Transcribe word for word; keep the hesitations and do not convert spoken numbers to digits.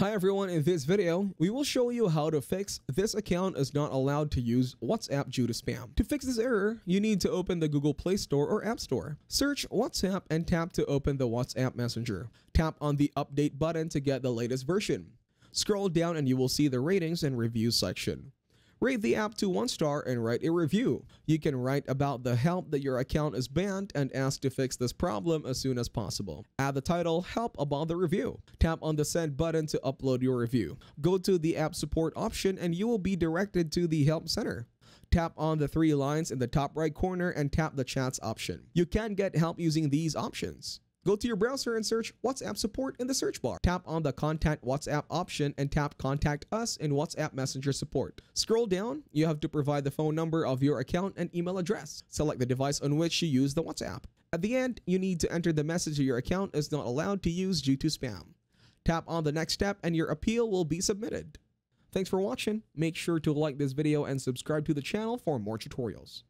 Hi everyone, in this video, we will show you how to fix "this account is not allowed to use WhatsApp due to spam." To fix this error, you need to open the Google Play Store or App Store. Search WhatsApp and tap to open the WhatsApp Messenger. Tap on the update button to get the latest version. Scroll down and you will see the ratings and reviews section. Rate the app to one star and write a review. You can write about the help that your account is banned and ask to fix this problem as soon as possible. Add the title, "Help About the Review." Tap on the send button to upload your review. Go to the app support option and you will be directed to the help center. Tap on the three lines in the top right corner and tap the chats option. You can get help using these options. Go to your browser and search WhatsApp support in the search bar. Tap on the Contact WhatsApp option and tap Contact Us in WhatsApp Messenger Support. Scroll down. You have to provide the phone number of your account and email address. Select the device on which you use the WhatsApp. At the end, you need to enter the message your account is not allowed to use due to spam. Tap on the next step and your appeal will be submitted. Thanks for watching. Make sure to like this video and subscribe to the channel for more tutorials.